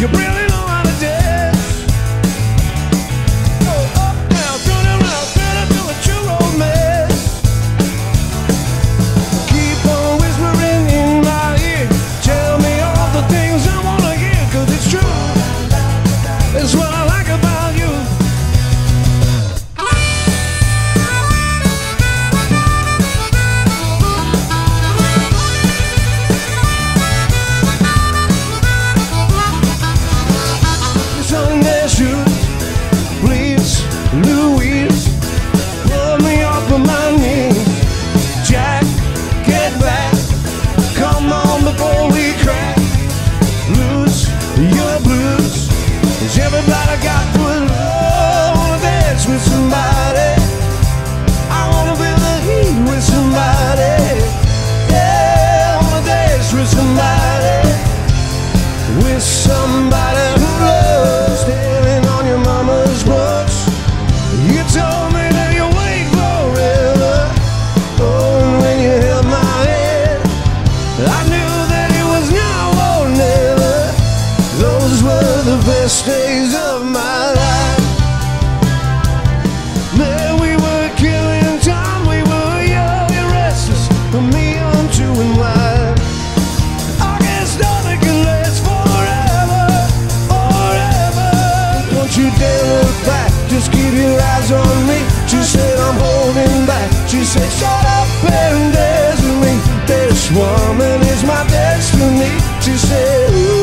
You really know how to dance. Oh, up, down, turn around, turn into a true romance. Keep on whispering in my ear, tell me all the things I wanna hear, 'cause it's true. It's what I like about you. Everybody got to love. I wanna dance with somebody. I wanna feel the heat with somebody. Yeah, I wanna dance with somebody. With somebody who loves. Standing on your mama's porch, you told me that you wait forever. Oh, and when you held my hand, I knew that it was now or never. Those were the best days of my life. Man, we were killing time, we were young and restless, from me on to and wide. I guess nothing can last forever, forever. Don't you dare look back, just keep your eyes on me. She said I'm holding back, she said shut up and dance with me. This woman is my destiny, she said.